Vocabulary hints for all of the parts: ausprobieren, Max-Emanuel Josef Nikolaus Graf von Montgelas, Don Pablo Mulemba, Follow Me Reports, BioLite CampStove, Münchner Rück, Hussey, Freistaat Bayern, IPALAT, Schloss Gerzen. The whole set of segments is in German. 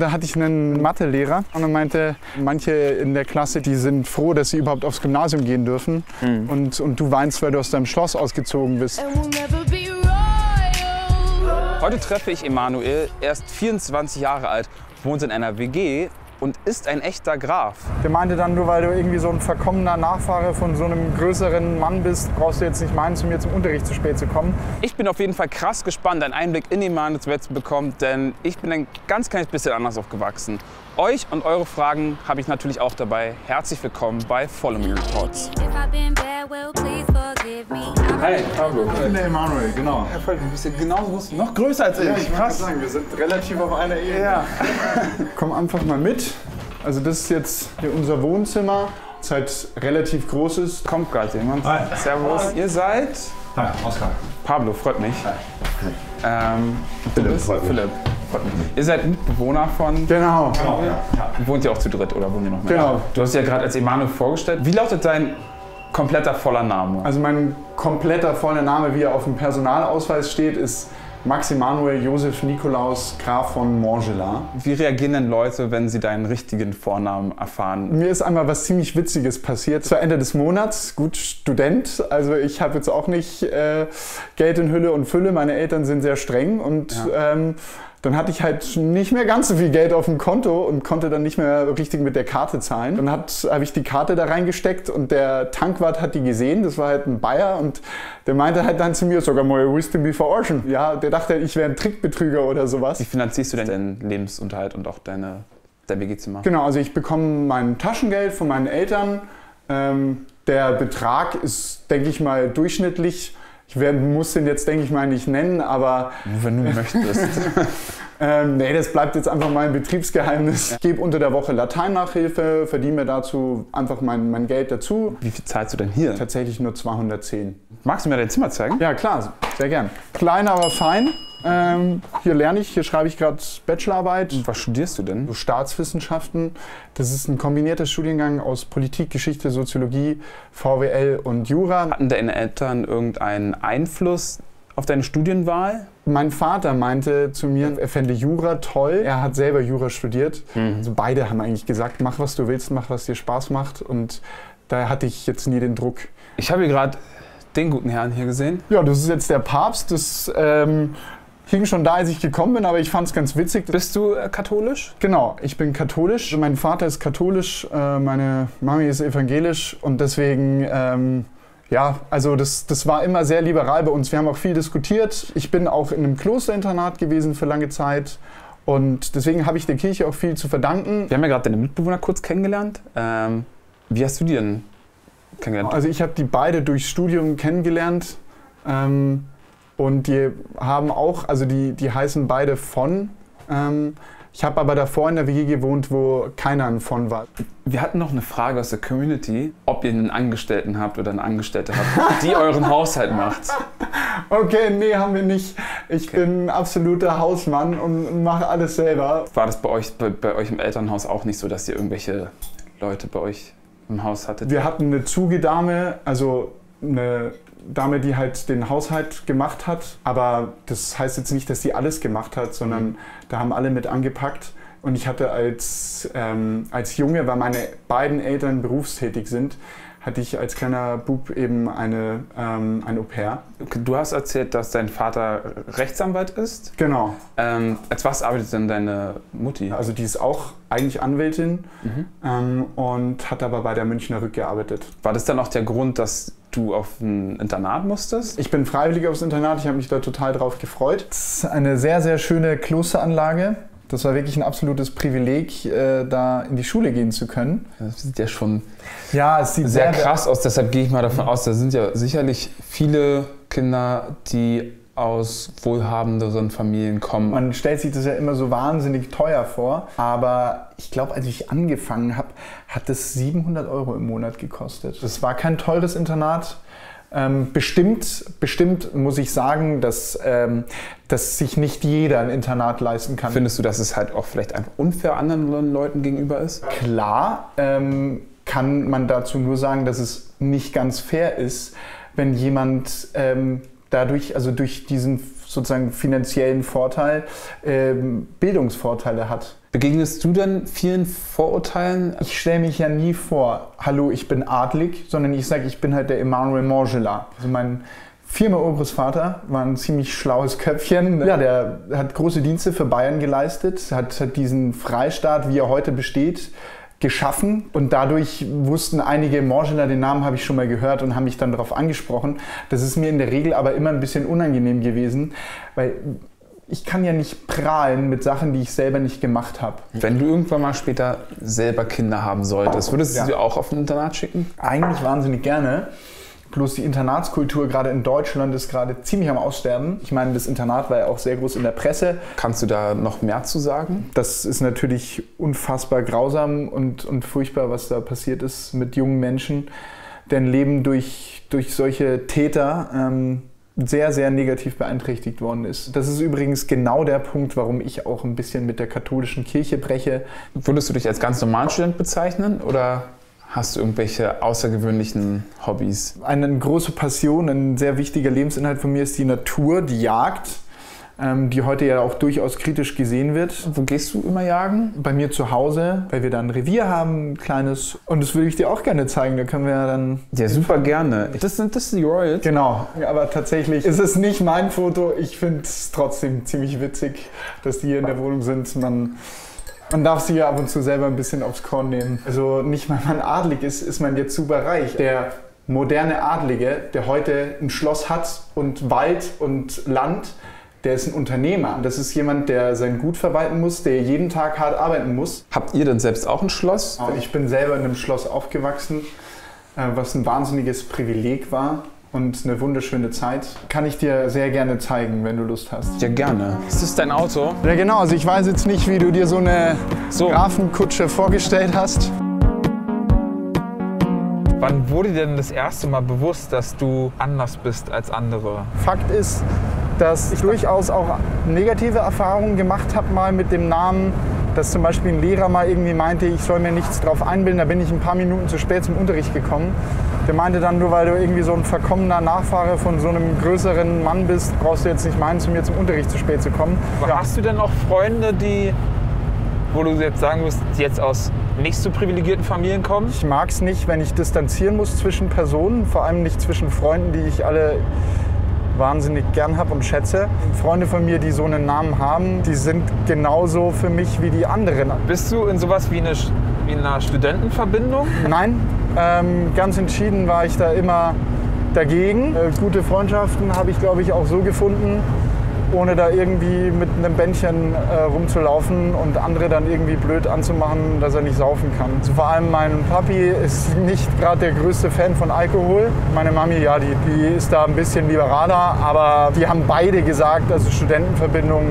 Da hatte ich einen Mathelehrer und er meinte, manche in der Klasse, die sind froh, dass sie überhaupt aufs Gymnasium gehen dürfen. Mhm. Und du weinst, weil du aus deinem Schloss ausgezogen bist. Heute treffe ich Emanuel, er ist 24 Jahre alt, wohnt in einer WG und ist ein echter Graf. Der meinte dann, nur weil du irgendwie so ein verkommener Nachfahre von so einem größeren Mann bist, brauchst du jetzt nicht meinen, zu mir zum Unterricht zu spät zu kommen. Ich bin auf jeden Fall krass gespannt, einen Einblick in Emanuels Welt zu bekommen, denn ich bin ein ganz kleines bisschen anders aufgewachsen. Euch und eure Fragen habe ich natürlich auch dabei. Herzlich willkommen bei Follow Me Reports. Hi, Pablo. Ich bin der Emanuel, genau. Du bist ja genauso noch größer als ich. Ja, ich muss sagen, wir sind relativ auf einer Ebene. Ja. Komm einfach mal mit. Also das ist jetzt hier unser Wohnzimmer. Das ist halt relativ groß ist. Kommt gerade jemand. Hi. Servus. Hi. Ihr seid? Hi, Oskar. Pablo, freut mich. Hi. Philipp, freut mich. Philipp. Ihr seid Mitbewohner von... Genau. Wohnt ihr auch zu dritt oder wohnt ihr noch mehr? Genau. Du hast ja gerade als Emanuel vorgestellt. Wie lautet dein kompletter voller Name? Also mein kompletter voller Name, wie er auf dem Personalausweis steht, ist Max-Emanuel Josef Nikolaus Graf von Montgelas. Wie reagieren denn Leute, wenn sie deinen richtigen Vornamen erfahren? Mir ist einmal was ziemlich Witziges passiert. Zu Ende des Monats, gut Student, also ich habe jetzt auch nicht Geld in Hülle und Fülle. Meine Eltern sind sehr streng und ja. Dann hatte ich halt nicht mehr ganz so viel Geld auf dem Konto und konnte dann nicht mehr richtig mit der Karte zahlen. Dann habe ich die Karte da reingesteckt und der Tankwart hat die gesehen, das war halt ein Bayer und der meinte halt dann zu mir, sogar mal willst du mich verarschen? Ja, der dachte, ich wäre ein Trickbetrüger oder sowas. Wie finanzierst du denn deinen Lebensunterhalt und auch dein WG-Zimmer? Genau, also ich bekomme mein Taschengeld von meinen Eltern. Der Betrag ist, denke ich mal, durchschnittlich. Ich muss den jetzt, denke ich mal, nicht nennen, aber... Wenn du möchtest. Nee, das bleibt jetzt einfach mein Betriebsgeheimnis. Ich gebe unter der Woche Latein-Nachhilfe, verdiene mir dazu einfach mein Geld dazu. Wie viel zahlst du denn hier? Tatsächlich nur 210. Magst du mir dein Zimmer zeigen? Ja, klar, sehr gern. Klein, aber fein. Hier lerne ich, hier schreibe ich gerade Bachelorarbeit. Und was studierst du denn? So Staatswissenschaften. Das ist ein kombinierter Studiengang aus Politik, Geschichte, Soziologie, VWL und Jura. Hatten deine Eltern irgendeinen Einfluss auf deine Studienwahl? Mein Vater meinte zu mir, er fände Jura toll. Er hat selber Jura studiert. Mhm. Also beide haben eigentlich gesagt, mach was du willst, mach was dir Spaß macht. Und da hatte ich jetzt nie den Druck. Ich habe hier gerade den guten Herrn hier gesehen. Ja, das ist jetzt der Papst. Das hing schon da, als ich gekommen bin, aber ich fand es ganz witzig. Bist du katholisch? Genau, ich bin katholisch. Mein Vater ist katholisch, meine Mami ist evangelisch und deswegen, ja, also das war immer sehr liberal bei uns. Wir haben auch viel diskutiert. Ich bin auch in einem Klosterinternat gewesen für lange Zeit und deswegen habe ich der Kirche auch viel zu verdanken. Wir haben ja gerade deine Mitbewohner kurz kennengelernt. Wie hast du die denn kennengelernt? Also ich habe die beide durchs Studium kennengelernt. Und die haben auch, also die heißen beide von. Ich habe aber davor in der WG gewohnt, wo keiner ein von war. Wir hatten noch eine Frage aus der Community, ob ihr einen Angestellten habt oder eine Angestellte habt, die euren Haushalt macht. Okay, nee, haben wir nicht. Ich bin ein absoluter Hausmann und mache alles selber. War das bei euch im Elternhaus auch nicht so, dass ihr irgendwelche Leute bei euch im Haus hattet? Wir hatten eine Zugedame, also eine Dame, die halt den Haushalt gemacht hat, aber das heißt jetzt nicht, dass sie alles gemacht hat, sondern da haben alle mit angepackt und ich hatte als Junge, weil meine beiden Eltern berufstätig sind, hatte ich als kleiner Bub eben ein Au-pair. Du hast erzählt, dass dein Vater Rechtsanwalt ist? Genau. Als was arbeitet denn deine Mutti? Also die ist auch eigentlich Anwältin und hat aber bei der Münchner Rück gearbeitet. War das dann auch der Grund, dass du auf ein Internat musstest? Ich bin freiwillig aufs Internat, ich habe mich da total drauf gefreut. Es ist eine sehr, sehr schöne Klosteranlage. Das war wirklich ein absolutes Privileg, da in die Schule gehen zu können. Das sieht ja schon es sieht sehr krass aus, deshalb gehe ich mal davon aus, da sind ja sicherlich viele Kinder, die aus wohlhabenderen Familien kommen. Man stellt sich das ja immer so wahnsinnig teuer vor, aber ich glaube, als ich angefangen habe, hat es 700 € im Monat gekostet. Das war kein teures Internat. Bestimmt muss ich sagen, dass sich nicht jeder ein Internat leisten kann. Findest du, dass es halt auch vielleicht einfach unfair anderen Leuten gegenüber ist? Klar, kann man dazu nur sagen, dass es nicht ganz fair ist, wenn jemand dadurch, also durch diesen sozusagen finanziellen Vorteil, Bildungsvorteile hat. Begegnest du denn vielen Vorurteilen? Ich stelle mich ja nie vor, hallo, ich bin adlig, sondern ich sage, ich bin halt der Emanuel Montgelas. Also mein viermal Urgroßvater war ein ziemlich schlaues Köpfchen. Ja, der hat große Dienste für Bayern geleistet, hat diesen Freistaat, wie er heute besteht, geschaffen. Und dadurch wussten einige Montgelas, den Namen habe ich schon mal gehört, und haben mich dann darauf angesprochen. Das ist mir in der Regel aber immer ein bisschen unangenehm gewesen, weil ich kann ja nicht prahlen mit Sachen, die ich selber nicht gemacht habe. Wenn du irgendwann mal später selber Kinder haben solltest, würdest du sie auch auf ein Internat schicken? Eigentlich wahnsinnig gerne. Bloß die Internatskultur gerade in Deutschland ist gerade ziemlich am Aussterben. Ich meine, das Internat war ja auch sehr groß in der Presse. Kannst du da noch mehr zu sagen? Das ist natürlich unfassbar grausam und furchtbar, was da passiert ist mit jungen Menschen, deren Leben durch solche Täter sehr, sehr negativ beeinträchtigt worden ist. Das ist übrigens genau der Punkt, warum ich auch ein bisschen mit der katholischen Kirche breche. Würdest du dich als ganz normalen Student bezeichnen oder hast du irgendwelche außergewöhnlichen Hobbys? Eine große Passion, ein sehr wichtiger Lebensinhalt von mir ist die Natur, die Jagd, die heute ja auch durchaus kritisch gesehen wird. Wo gehst du immer jagen? Bei mir zu Hause, weil wir da ein Revier haben, ein kleines. Und das würde ich dir auch gerne zeigen, da können wir ja dann... Ja, super gerne. Das sind die Royals. Genau, aber tatsächlich ist es nicht mein Foto. Ich finde es trotzdem ziemlich witzig, dass die hier in der Wohnung sind. Man darf sich ja ab und zu selber ein bisschen aufs Korn nehmen. Also nicht, weil man adlig ist, ist man jetzt super reich. Der moderne Adlige, der heute ein Schloss hat und Wald und Land, der ist ein Unternehmer. Das ist jemand, der sein Gut verwalten muss, der jeden Tag hart arbeiten muss. Habt ihr denn selbst auch ein Schloss? Ich bin selber in einem Schloss aufgewachsen, was ein wahnsinniges Privileg war. Und eine wunderschöne Zeit. Kann ich dir sehr gerne zeigen, wenn du Lust hast. Ja, gerne. Ist das dein Auto? Ja, genau. Also ich weiß jetzt nicht, wie du dir so eine Grafenkutsche vorgestellt hast. Wann wurde dir denn das erste Mal bewusst, dass du anders bist als andere? Fakt ist, dass ich durchaus auch negative Erfahrungen gemacht habe mal mit dem Namen, dass zum Beispiel ein Lehrer mal irgendwie meinte, ich soll mir nichts drauf einbilden. Da bin ich ein paar Minuten zu spät zum Unterricht gekommen. Der meinte dann, nur weil du irgendwie so ein verkommener Nachfahre von so einem größeren Mann bist, brauchst du jetzt nicht meinen, zu mir zum Unterricht zu spät zu kommen. Ja. Hast du denn auch Freunde, die, wo du jetzt sagen wirst, jetzt aus nicht so privilegierten Familien kommen? Ich mag es nicht, wenn ich distanzieren muss zwischen Personen, vor allem nicht zwischen Freunden, die ich alle wahnsinnig gern habe und schätze. Freunde von mir, die so einen Namen haben, die sind genauso für mich wie die anderen. Bist du in sowas wie einer Studentenverbindung? Nein, ganz entschieden war ich da immer dagegen. Gute Freundschaften habe ich, glaube ich, auch so gefunden, ohne da irgendwie mit einem Bändchen rumzulaufen und andere dann irgendwie blöd anzumachen, dass er nicht saufen kann. Also vor allem mein Papi ist nicht gerade der größte Fan von Alkohol. Meine Mami, ja, die ist da ein bisschen liberaler, aber die haben beide gesagt, also Studentenverbindung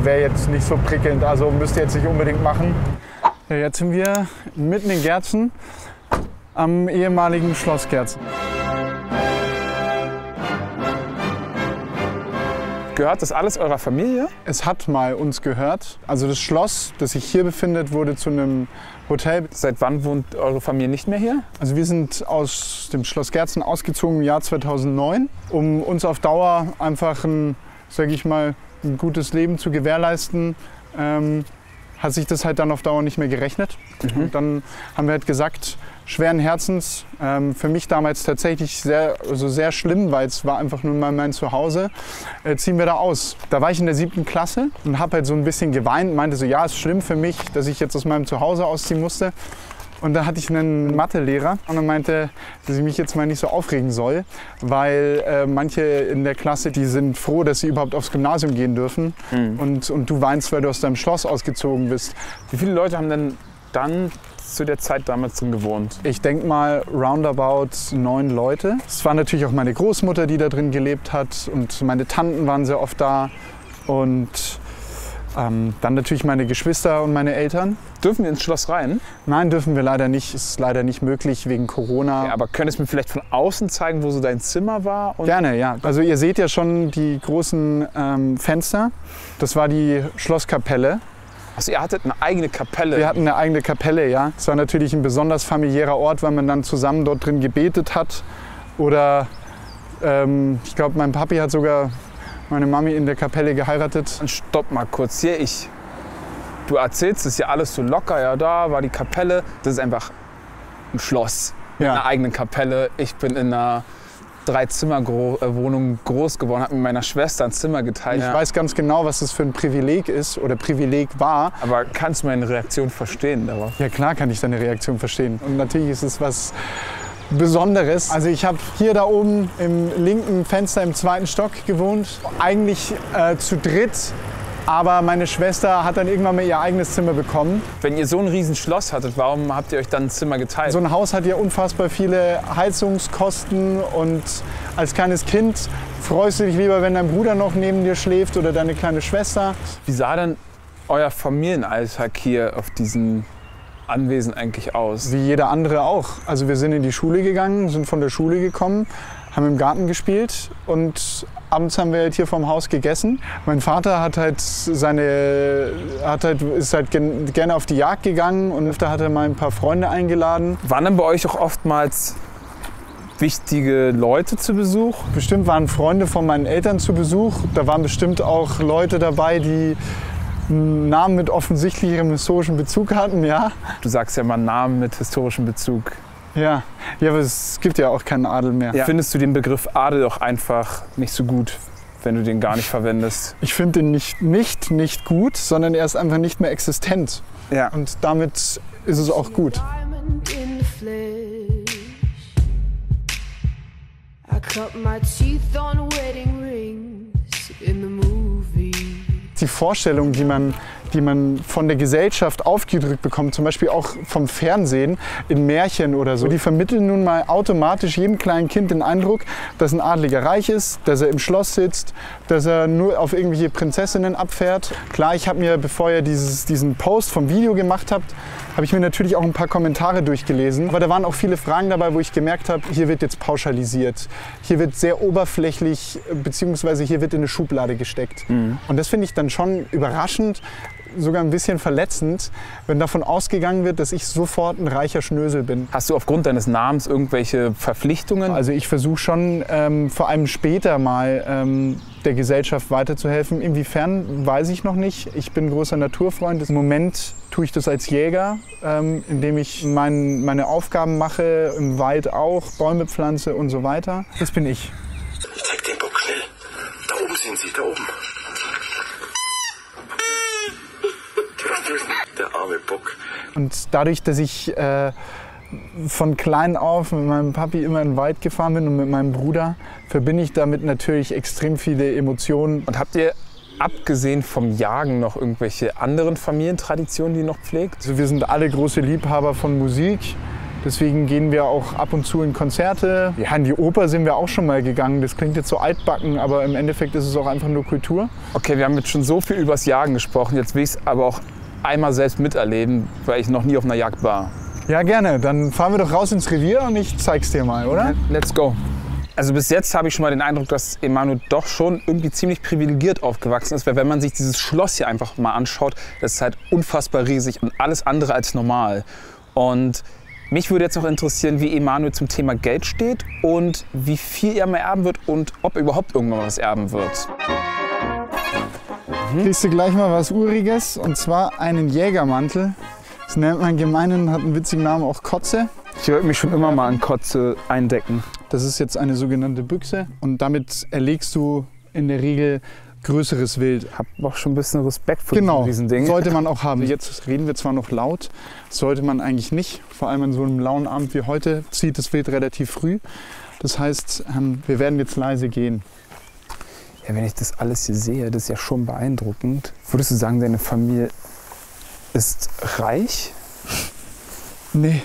wäre jetzt nicht so prickelnd, also müsst ihr jetzt nicht unbedingt machen. Ja, jetzt sind wir mitten in Gerzen, am ehemaligen Schloss Gerzen. Gehört das alles eurer Familie? Es hat mal uns gehört. Also das Schloss, das sich hier befindet, wurde zu einem Hotel. Seit wann wohnt eure Familie nicht mehr hier? Also wir sind aus dem Schloss Gerzen ausgezogen im Jahr 2009, um uns auf Dauer einfach ein, sag ich mal, ein gutes Leben zu gewährleisten. Hat sich das halt dann auf Dauer nicht mehr gerechnet. Und dann haben wir halt gesagt, schweren Herzens, für mich damals tatsächlich sehr schlimm, weil es war einfach nur mal mein Zuhause, ziehen wir da aus. Da war ich in der 7. Klasse und habe halt so ein bisschen geweint, meinte so, ja, ist schlimm für mich, dass ich jetzt aus meinem Zuhause ausziehen musste. Und da hatte ich einen Mathelehrer und er meinte, dass ich mich jetzt mal nicht so aufregen soll, weil manche in der Klasse, die sind froh, dass sie überhaupt aufs Gymnasium gehen dürfen. Und du weinst, weil du aus deinem Schloss ausgezogen bist. Wie viele Leute haben denn dann zu der Zeit damals drin gewohnt? Ich denke mal roundabout 9 Leute. Es war natürlich auch meine Großmutter, die da drin gelebt hat, und meine Tanten waren sehr oft da und dann natürlich meine Geschwister und meine Eltern. Dürfen wir ins Schloss rein? Nein, dürfen wir leider nicht. Ist leider nicht möglich wegen Corona. Ja, aber könntest du mir vielleicht von außen zeigen, wo so dein Zimmer war? Und gerne, ja. Also ihr seht ja schon die großen Fenster. Das war die Schlosskapelle. Also ihr hattet eine eigene Kapelle? Wir hatten eine eigene Kapelle, ja. Es war natürlich ein besonders familiärer Ort, weil man dann zusammen dort drin gebetet hat. Oder ich glaube, mein Papi hat sogar meine Mami in der Kapelle geheiratet. Stopp mal kurz, hier ich. du erzählst, das ist ja alles so locker, ja, da war die Kapelle. Das ist einfach ein Schloss mit einer eigenen Kapelle. Ich bin in einer 3-Zimmer-Wohnung groß geworden, habe mit meiner Schwester ein Zimmer geteilt. Ich weiß ganz genau, was das für ein Privileg ist oder Privileg war. Aber kannst du meine Reaktion verstehen darauf? Ja klar kann ich deine Reaktion verstehen. Und natürlich ist es was Besonderes. Also ich habe hier da oben im linken Fenster im 2. Stock gewohnt. Eigentlich zu dritt. Aber meine Schwester hat dann irgendwann mal ihr eigenes Zimmer bekommen. Wenn ihr so ein riesen Schloss hattet, warum habt ihr euch dann ein Zimmer geteilt? So ein Haus hat ja unfassbar viele Heizungskosten und als kleines Kind freust du dich lieber, wenn dein Bruder noch neben dir schläft oder deine kleine Schwester. Wie sah denn euer Familienalltag hier auf diesen Anwesen eigentlich aus? Wie jeder andere auch. Also wir sind in die Schule gegangen, sind von der Schule gekommen, haben im Garten gespielt und abends haben wir halt hier vorm Haus gegessen. Mein Vater hat halt ist halt gerne auf die Jagd gegangen und öfter hat er mal ein paar Freunde eingeladen. Waren denn bei euch auch oftmals wichtige Leute zu Besuch? Bestimmt waren Freunde von meinen Eltern zu Besuch. Da waren bestimmt auch Leute dabei, die Namen mit offensichtlichem historischen Bezug hatten, ja. Du sagst ja mal Namen mit historischem Bezug. Ja, ja, aber es gibt ja auch keinen Adel mehr. Ja. Findest du den Begriff Adel auch einfach nicht so gut, wenn du den gar nicht verwendest? Ich finde den nicht gut, sondern er ist einfach nicht mehr existent. Ja. Und damit ist es auch gut. Die Vorstellung, die man von der Gesellschaft aufgedrückt bekommt, zum Beispiel auch vom Fernsehen, in Märchen oder so. Die vermitteln nun mal automatisch jedem kleinen Kind den Eindruck, dass ein Adliger reich ist, dass er im Schloss sitzt, dass er nur auf irgendwelche Prinzessinnen abfährt. Klar, ich habe mir, bevor ihr diesen Post vom Video gemacht habt, habe ich mir natürlich auch ein paar Kommentare durchgelesen. Aber da waren auch viele Fragen dabei, wo ich gemerkt habe, hier wird jetzt pauschalisiert. Hier wird sehr oberflächlich, beziehungsweise hier wird in eine Schublade gesteckt. Mhm. Und das finde ich dann schon überraschend, sogar ein bisschen verletzend, wenn davon ausgegangen wird, dass ich sofort ein reicher Schnösel bin. Hast du aufgrund deines Namens irgendwelche Verpflichtungen? Also ich versuche schon, vor allem später mal der Gesellschaft weiterzuhelfen. Inwiefern, weiß ich noch nicht. Ich bin großer Naturfreund. Im Moment tue ich das als Jäger, indem ich meine Aufgaben mache, im Wald auch, Bäume pflanze und so weiter. Das bin ich. Ich zeig den Bock schnell. Da oben sind sie, da oben. Der arme Bock. Und dadurch, dass ich von klein auf mit meinem Papi immer in den Wald gefahren bin und mit meinem Bruder, verbinde ich damit natürlich extrem viele Emotionen. Und habt ihr abgesehen vom Jagen noch irgendwelche anderen Familientraditionen, die ihr noch pflegt? Also wir sind alle große Liebhaber von Musik. Deswegen gehen wir auch ab und zu in Konzerte. Ja, in die Oper sind wir auch schon mal gegangen. Das klingt jetzt so altbacken, aber im Endeffekt ist es auch einfach nur Kultur. Okay, wir haben jetzt schon so viel übers Jagen gesprochen. Jetzt will ich es aber auch einmal selbst miterleben, weil ich noch nie auf einer Jagd war. Ja, gerne. Dann fahren wir doch raus ins Revier und ich zeig's dir mal, oder? Let's go. Also bis jetzt habe ich schon mal den Eindruck, dass Emanuel doch schon irgendwie ziemlich privilegiert aufgewachsen ist, weil wenn man sich dieses Schloss hier einfach mal anschaut, das ist halt unfassbar riesig und alles andere als normal. Und mich würde jetzt noch interessieren, wie Emanuel zum Thema Geld steht und wie viel er mal erben wird und ob er überhaupt irgendwann was erben wird. Kriegst du gleich mal was Uriges, und zwar einen Jägermantel. Das nennt man gemeinen, hat einen witzigen Namen, auch Kotze. Ich wollte mich schon immer mal an Kotze eindecken. Das ist jetzt eine sogenannte Büchse und damit erlegst du in der Regel größeres Wild. Hab auch schon ein bisschen Respekt vor diesen Dingen. Genau, sollte man auch haben. Jetzt reden wir zwar noch laut, sollte man eigentlich nicht. Vor allem an so einem lauen Abend wie heute zieht das Wild relativ früh. Das heißt, wir werden jetzt leise gehen. Ja, wenn ich das alles hier sehe, das ist ja schon beeindruckend. Würdest du sagen, deine Familie ist reich? Nee,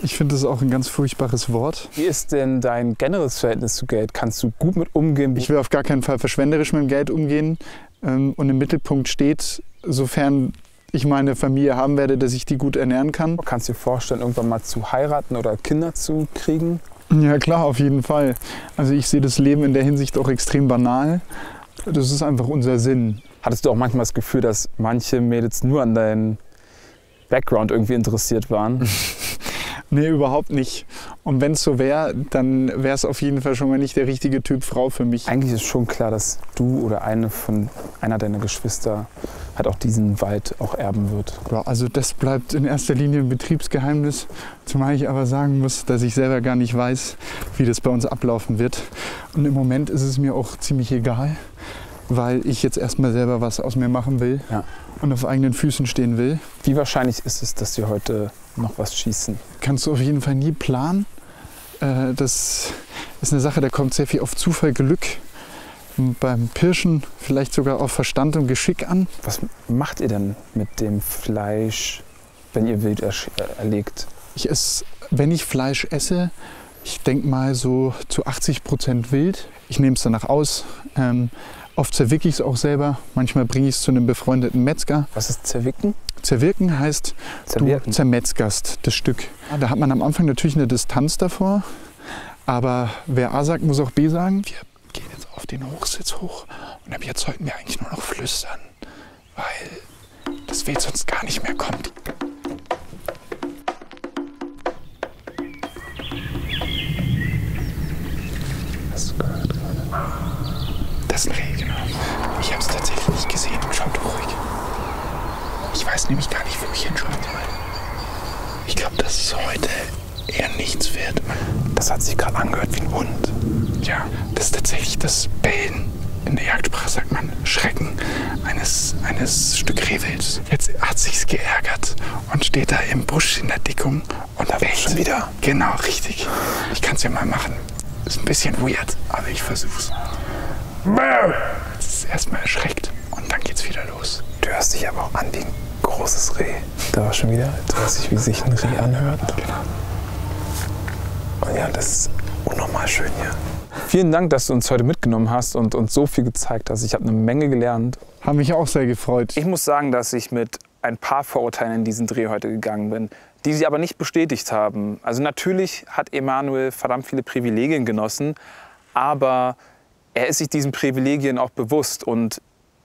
ich finde das auch ein ganz furchtbares Wort. Wie ist denn dein generelles Verhältnis zu Geld? Kannst du gut mit umgehen? Ich will auf gar keinen Fall verschwenderisch mit dem Geld umgehen. Und im Mittelpunkt steht, sofern ich meine Familie haben werde, dass ich die gut ernähren kann. Kannst du dir vorstellen, irgendwann mal zu heiraten oder Kinder zu kriegen? Ja klar, auf jeden Fall. Also ich sehe das Leben in der Hinsicht auch extrem banal. Das ist einfach unser Sinn. Hattest du auch manchmal das Gefühl, dass manche Mädels nur an deinen Background irgendwie interessiert waren? Nee, überhaupt nicht. Und wenn es so wäre, dann wäre es auf jeden Fall schon mal nicht der richtige Typ Frau für mich. Eigentlich ist schon klar, dass du oder einer deiner Geschwister halt auch diesen Wald auch erben wird. Ja, also das bleibt in erster Linie ein Betriebsgeheimnis. Zumal ich aber sagen muss, dass ich selber gar nicht weiß, wie das bei uns ablaufen wird. Und im Moment ist es mir auch ziemlich egal, weil ich jetzt erstmal selber was aus mir machen will, ja, und auf eigenen Füßen stehen will. Wie wahrscheinlich ist es, dass wir heute noch was schießen? Kannst du auf jeden Fall nie planen. Das ist eine Sache, da kommt sehr viel auf Zufall, Glück, beim Pirschen vielleicht sogar auf Verstand und Geschick an. Was macht ihr denn mit dem Fleisch, wenn ihr wild erlegt? Wenn ich Fleisch esse, ich denke mal so zu 80% wild. Ich nehme es danach aus. Oft zerwicke ich es auch selber. Manchmal bringe ich es zu einem befreundeten Metzger. Was ist zerwicken? Zerwirken heißt, du zermetzgerst das Stück. Da hat man am Anfang natürlich eine Distanz davor. Aber wer A sagt, muss auch B sagen. Wir gehen jetzt auf den Hochsitz hoch. Und ab jetzt sollten wir eigentlich nur noch flüstern. Weil das Wild sonst gar nicht mehr kommt. Hast du gehört gerade? Das ist ein Reh, genau. Ich habe es tatsächlich nicht gesehen. Schaut ruhig. Ich weiß nämlich gar nicht, wo ich hinschauen soll. Ich glaube, dass es heute eher nichts wird. Das hat sich gerade angehört wie ein Hund. Ja, das ist tatsächlich das Bellen. In der Jagdsprache sagt man Schrecken eines Stück Rehwilds. Jetzt hat sich's geärgert und steht da im Busch in der Dickung und da bellt wieder. Genau, richtig. Ich kann es ja mal machen. Ist ein bisschen weird, aber ich versuch's. Jetzt ist es erstmal erschreckt und dann geht's wieder los. Du hörst dich aber auch an wie ein großes Reh. Da war schon wieder, du hörst dich, wie sich ein Reh anhört. Genau. Und ja, das ist unnormal schön hier. Vielen Dank, dass du uns heute mitgenommen hast und uns so viel gezeigt hast. Ich habe eine Menge gelernt. Habe mich auch sehr gefreut. Ich muss sagen, dass ich mit ein paar Vorurteilen in diesen Dreh heute gegangen bin, die sie aber nicht bestätigt haben. Also natürlich hat Emanuel verdammt viele Privilegien genossen, aber er ist sich diesen Privilegien auch bewusst und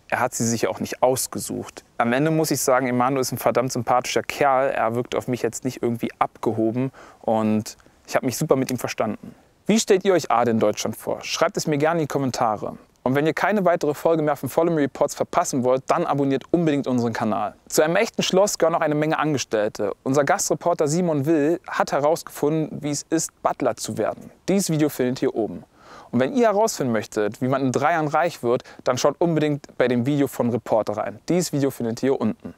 er hat sie sich auch nicht ausgesucht. Am Ende muss ich sagen, Emanuel ist ein verdammt sympathischer Kerl. Er wirkt auf mich jetzt nicht irgendwie abgehoben und ich habe mich super mit ihm verstanden. Wie stellt ihr euch Ade in Deutschland vor? Schreibt es mir gerne in die Kommentare. Und wenn ihr keine weitere Folge mehr von Follow Me Reports verpassen wollt, dann abonniert unbedingt unseren Kanal. Zu einem echten Schloss gehören auch eine Menge Angestellte. Unser Gastreporter Simon Will hat herausgefunden, wie es ist, Butler zu werden. Dieses Video findet ihr oben. Und wenn ihr herausfinden möchtet, wie man in 3 Jahren reich wird, dann schaut unbedingt bei dem Video von Reporter rein. Dieses Video findet ihr hier unten.